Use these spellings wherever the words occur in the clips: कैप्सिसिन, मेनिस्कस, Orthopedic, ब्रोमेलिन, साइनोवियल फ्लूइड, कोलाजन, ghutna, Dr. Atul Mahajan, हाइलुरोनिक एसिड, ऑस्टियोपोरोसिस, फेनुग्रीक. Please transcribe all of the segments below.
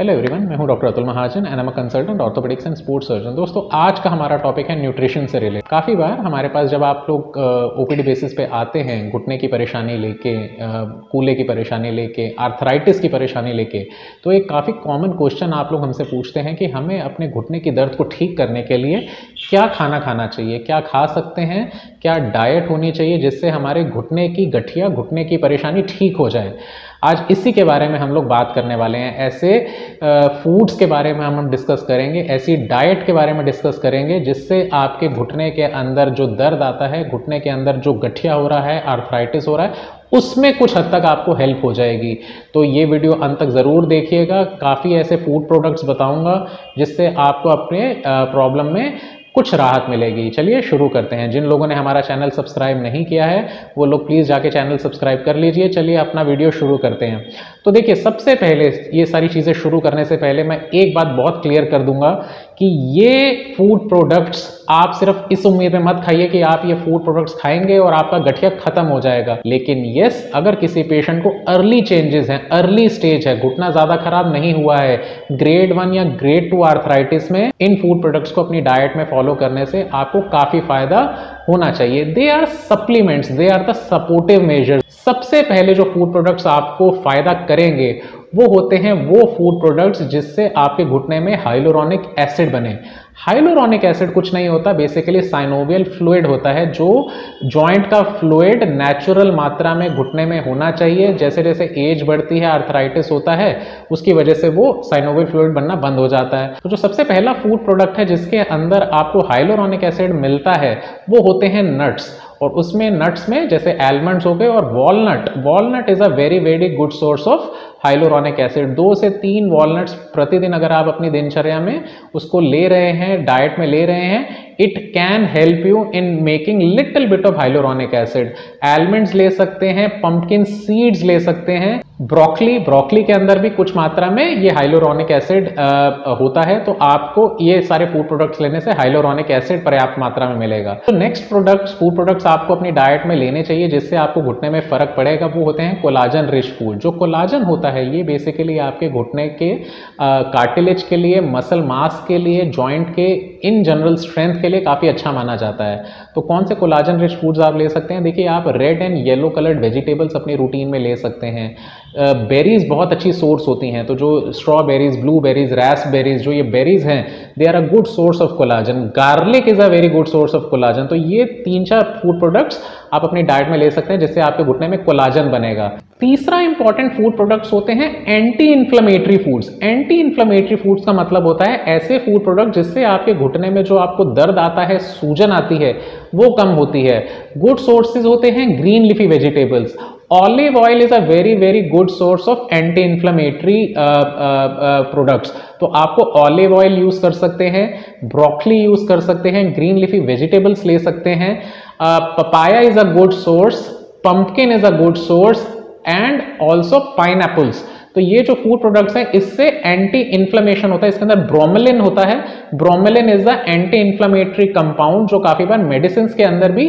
Hello everyone, मैं हूं doctor Atul Mahajan and I am a consultant orthopaedics and sports surgeon. दोस्तों, आज का हमारा टॉपिक है न्यूट्रिशन से रिलेटेड। काफ़ी बार हमारे पास जब आप लोग ओपीडी बेसिस पे आते हैं, घुटने की परेशानी लेके, कूल्हे की परेशानी लेके, आर्थराइटिस की परेशानी लेके, तो एक काफ़ी कॉमन क्वेश्चन आप लोग हमसे पूछते हैं कि हमें अपने घुटने की दर्द को ठीक करने के लिए क्या खाना खाना चाहिए, क्या खा सकते हैं, क्या डाइट होनी चाहिए जिससे हमारे घुटने की गठिया, घुटने की परेशानी ठीक हो जाए। आज इसी के बारे में हम लोग बात करने वाले हैं। ऐसे फूड्स के बारे में हम डिस्कस करेंगे, ऐसी डाइट के बारे में डिस्कस करेंगे जिससे आपके घुटने के अंदर जो दर्द आता है, घुटने के अंदर जो गठिया हो रहा है, आर्थराइटिस हो रहा है, उसमें कुछ हद तक आपको हेल्प हो जाएगी। तो ये वीडियो अंत तक ज़रूर देखिएगा। काफ़ी ऐसे फूड प्रोडक्ट्स बताऊंगा जिससे आपको अपने प्रॉब्लम में कुछ राहत मिलेगी। चलिए शुरू करते हैं। जिन लोगों ने हमारा चैनल सब्सक्राइब नहीं किया है वो लोग प्लीज़ जाके चैनल सब्सक्राइब कर लीजिए। चलिए अपना वीडियो शुरू करते हैं। तो देखिए, सबसे पहले ये सारी चीज़ें शुरू करने से पहले मैं एक बात बहुत क्लियर कर दूंगा कि ये फूड प्रोडक्ट्स आप सिर्फ इस उम्मीद में मत खाइए कि आप ये फूड प्रोडक्ट्स खाएंगे और आपका गठिया खत्म हो जाएगा। लेकिन यस, अगर किसी पेशेंट को अर्ली चेंजेस हैं, अर्ली स्टेज है, घुटना ज़्यादा खराब नहीं हुआ है, ग्रेड 1 या ग्रेड 2 आर्थराइटिस में, इन फूड प्रोडक्ट्स को अपनी डाइट में फॉलो करने से आपको काफ़ी फायदा होना चाहिए। They are supplements, they are the supportive measures. सबसे पहले जो फूड प्रोडक्ट्स आपको फायदा करेंगे वो होते हैं वो फूड प्रोडक्ट्स जिससे आपके घुटने में हाइलुरोनिक एसिड बने। हाइलुरोनिक एसिड कुछ नहीं होता, बेसिकली साइनोवियल फ्लूइड होता है, जो जॉइंट का फ्लूइड नेचुरल मात्रा में घुटने में होना चाहिए। जैसे जैसे एज बढ़ती है, आर्थराइटिस होता है, उसकी वजह से वो साइनोवियल फ्लूइड बनना बंद हो जाता है। तो जो सबसे पहला फूड प्रोडक्ट है जिसके अंदर आपको हाइलुरोनिक एसिड मिलता है वो होते हैं नट्स। और उसमें नट्स में जैसे आलमंड्स हो गए और walnut. Walnut is a very very good source of हाइलुरोनिक एसिड। 2 से 3 वॉलनट्स प्रतिदिन अगर आप अपनी दिनचर्या में उसको ले रहे हैं, डाइट में ले रहे हैं, it can help you in making little bit of हाइलुरोनिक एसिड। Almonds ले सकते हैं, पम्पकिन सीड्स ले सकते हैं, ब्रोकली के अंदर भी कुछ मात्रा में ये हाइलुरोनिक एसिड होता है। तो आपको ये सारे फूड प्रोडक्ट्स लेने से हाइलुरोनिक एसिड पर्याप्त मात्रा में मिलेगा। तो नेक्स्ट फूड प्रोडक्ट्स आपको अपनी डाइट में लेने चाहिए जिससे आपको घुटने में फर्क पड़ेगा, वो होते हैं कोलाजन रिच फूड। जो कोलाजन होता है ये बेसिकली आपके घुटने के कार्टिलेज के लिए, मसल मास के लिए, जॉइंट के इन जनरल स्ट्रेंथ लिए काफी अच्छा माना जाता है। तो कौन से कोलाजन रिच फूड्स आप ले सकते हैं? देखिए, आप red and yellow coloured vegetables अपनी रूटीन में ले सकते हैं। बेरीज बहुत अच्छी सोर्स होती हैं, तो जो स्ट्रॉबेरीज, ब्लूबेरीज, रैसबेरीज, जो ये बेरीज हैं, they are a good source of कोलाजन। Garlic is a very good source of कोलाजन। तो ये 3-4 फूड प्रोडक्ट्स आप अपनी डाइट में ले सकते हैं जिससे आपके घुटने में कोलाजन बनेगा। तीसरा इंपॉर्टेंट फूड प्रोडक्ट्स होते हैं anti inflammatory foods. Anti inflammatory foods का मतलब होता है ऐसे फूड प्रोडक्ट जिससे आपके घुटने में जो आपको दर्द आता है, सूजन आती है, वो कम होती है। गुड सोर्सेज होते हैं green leafy vegetables. Olive oil is a very very good source of anti inflammatory products. तो आपको ऑलिव ऑयल यूज कर सकते हैं, ब्रोकली यूज कर सकते हैं, ग्रीन लिफी वेजिटेबल्स ले सकते हैं। Papaya is a good source, pumpkin is a good source and also pineapples. तो ये जो फूड प्रोडक्ट्स हैं इससे एंटी इन्फ्लेमेशन होता है। इसके अंदर ब्रोमेलिन होता है। ब्रोमेलिन is the anti inflammatory compound जो काफ़ी बार मेडिसिन के अंदर भी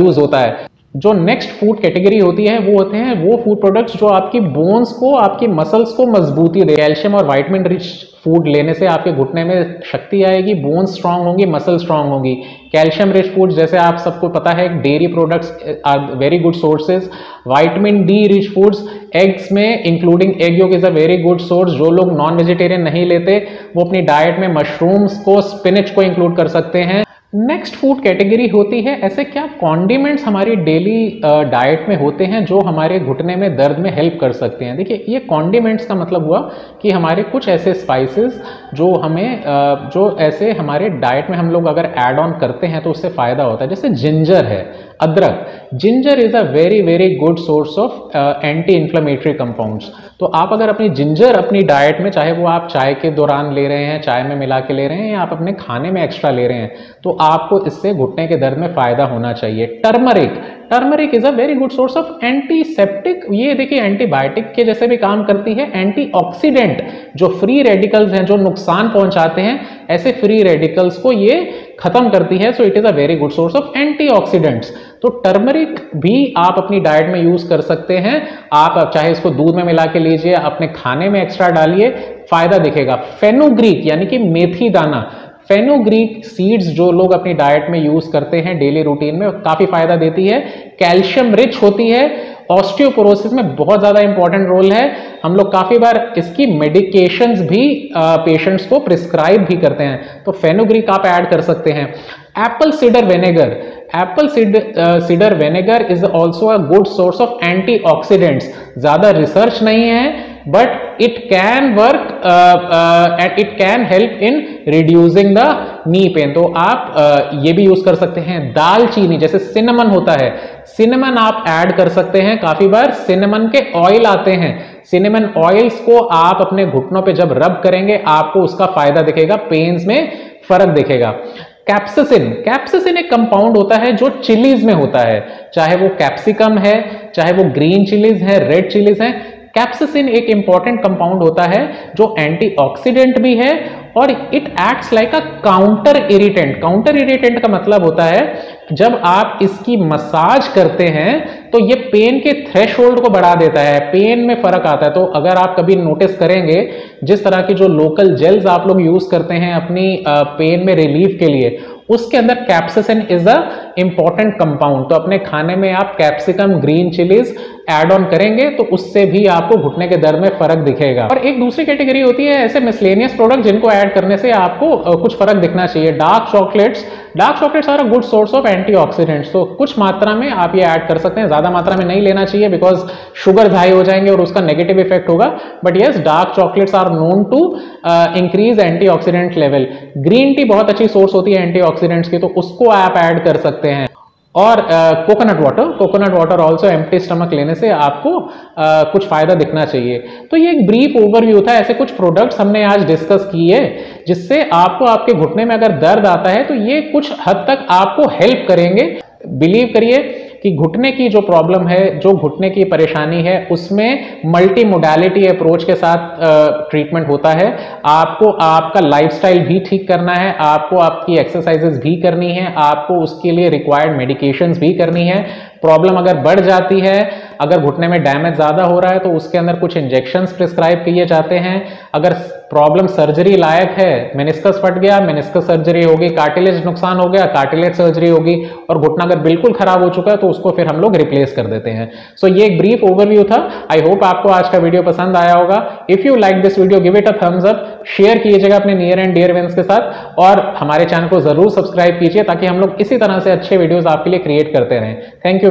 यूज होता है। जो नेक्स्ट फूड कैटेगरी होती है वो होते हैं वो फूड प्रोडक्ट्स जो आपकी बोन्स को, आपकी मसल्स को मजबूती दे। कैल्शियम और वाइटमिन रिच फूड लेने से आपके घुटने में शक्ति आएगी, बोन्स स्ट्रांग होंगी, मसल स्ट्रांग होंगी। कैल्शियम रिच फूड जैसे आप सबको पता है, dairy products are very good sources. Vitamin D rich foods, eggs में including egg yolk is a very good source. जो लोग नॉन वेजिटेरियन नहीं लेते वो अपनी डाइट में मशरूम्स को, स्पिनच को इंक्लूड कर सकते हैं। नेक्स्ट फूड कैटेगरी होती है ऐसे क्या कॉन्डिमेंट्स हमारी डेली डाइट में होते हैं जो हमारे घुटने में दर्द में हेल्प कर सकते हैं। देखिए, ये कॉन्डिमेंट्स का मतलब हुआ कि हमारे कुछ ऐसे स्पाइसेस जो हमें जो ऐसे हमारे डाइट में हम लोग अगर ऐड ऑन करते हैं तो उससे फ़ायदा होता है। जैसे जिंजर है, अदरक। Ginger is a very very good source of anti inflammatory compounds. तो आप अगर अपनी जिंजर अपनी डाइट में, चाहे वो आप चाय के दौरान ले रहे हैं, चाय में मिला के ले रहे हैं, या आप अपने खाने में एक्स्ट्रा ले रहे हैं, तो आपको इससे घुटने के दर्द में फायदा होना चाहिए। Turmeric is a very good source of antiseptic. ये देखिए एंटीबायोटिक के जैसे भी काम करती है। एंटीऑक्सीडेंट, जो फ्री रेडिकल्स हैं जो नुकसान पहुंचाते हैं, ऐसे फ्री रेडिकल्स को ये खत्म करती है। So it is a very good source of antioxidants. तो टर्मरिक भी आप अपनी डाइट में यूज कर सकते हैं। आप चाहे इसको दूध में मिला के लीजिए, अपने खाने में एक्स्ट्रा डालिए, फायदा दिखेगा। फेनुग्रीक यानी कि मेथी दाना, फेनुग्रीक सीड्स जो लोग अपनी डाइट में यूज करते हैं डेली रूटीन में, काफी फायदा देती है, कैल्शियम रिच होती है, ऑस्टियोपोरोसिस में बहुत ज्यादा इंपॉर्टेंट रोल है। हम लोग काफी बार इसकी मेडिकेशंस भी पेशेंट्स को प्रिस्क्राइब भी करते हैं, तो फेनुग्रीक आप ऐड कर सकते हैं। Apple cider vinegar, apple cider vinegar is also a good source of antioxidants. ज्यादा रिसर्च नहीं है but it can work and it can help in reducing the knee pain, तो आप ये भी यूज कर सकते हैं। दालचीनी, जैसे सिनेमन होता है, सिनेमन आप ऐड कर सकते हैं। काफी बार सिनेमन के ऑयल आते हैं, सिनेमन ऑयल्स को आप अपने घुटनों पे जब रब करेंगे आपको उसका फायदा दिखेगा, पेन्स में फर्क दिखेगा। कैप्सिसिन, कैप्सिसिन एक कंपाउंड होता है जो चिलीज में होता है, चाहे वो कैप्सिकम है, चाहे वो ग्रीन चिलीज है, रेड चिलीज है। कैप्सिसिन एक इंपॉर्टेंट कंपाउंड होता है जो एंटीऑक्सीडेंट भी है और it acts like a counter irritant. Counter irritant का मतलब होता है जब आप इसकी मसाज करते हैं तो ये पेन के थ्रेशोल्ड को बढ़ा देता है, पेन में फर्क आता है। तो अगर आप कभी नोटिस करेंगे, जिस तरह की जो लोकल जेल्स आप लोग यूज करते हैं अपनी पेन में रिलीफ के लिए, उसके अंदर कैप्सिसिन is a important compound. तो अपने खाने में आप capsicum, green chillies add on करेंगे तो उससे भी आपको घुटने के दर्द में फर्क दिखेगा। और एक दूसरी कैटेगरी होती है ऐसे मिसलेनियस प्रोडक्ट जिनको ऐड करने से आपको कुछ फर्क दिखना चाहिए। Dark chocolates, dark chocolates are a good source of antioxidants, तो कुछ मात्रा में आप ये ऐड कर सकते हैं। ज्यादा मात्रा में नहीं लेना चाहिए बिकॉज शुगर हाई हो जाएंगे और उसका नेगेटिव इफेक्ट होगा, but yes dark chocolates are known to increase antioxidant level. Green tea बहुत अच्छी सोर्स होती है एंटीऑक्सीडेंट्स की, तो उसको आप ऐड कर सकते हैं। और coconut water, coconut water also empty stomach लेने से आपको कुछ फायदा दिखना चाहिए। तो ये एक ब्रीफ ओवरव्यू था, ऐसे कुछ प्रोडक्ट्स हमने आज डिस्कस किए जिससे आपको आपके घुटने में अगर दर्द आता है तो ये कुछ हद तक आपको हेल्प करेंगे। बिलीव करिए कि घुटने की जो प्रॉब्लम है, जो घुटने की परेशानी है, उसमें मल्टी मोडालिटी अप्रोच के साथ ट्रीटमेंट होता है। आपको आपका लाइफस्टाइल भी ठीक करना है, आपको आपकी एक्सरसाइजेस भी करनी है, आपको उसके लिए रिक्वायर्ड मेडिकेशंस भी करनी है। प्रॉब्लम अगर बढ़ जाती है, अगर घुटने में डैमेज ज़्यादा हो रहा है तो उसके अंदर कुछ इंजेक्शंस प्रिस्क्राइब किए जाते हैं। अगर प्रॉब्लम सर्जरी लायक है, मेनिस्कस फट गया, मेनिस्कस सर्जरी होगी, कार्टिलेज नुकसान हो गया, कार्टिलेज सर्जरी होगी, और घुटना अगर बिल्कुल खराब हो चुका है तो उसको फिर हम लोग रिप्लेस कर देते हैं। सो ये एक ब्रीफ ओवरव्यू था। आई होप आपको आज का वीडियो पसंद आया होगा। If you like this video give it a thumbs up, share कीजिएगा अपने नियर एंड डियर वंस के साथ, और हमारे चैनल को जरूर सब्सक्राइब कीजिए ताकि हम लोग इसी तरह से अच्छे वीडियोज आपके लिए क्रिएट करते रहें। Thank you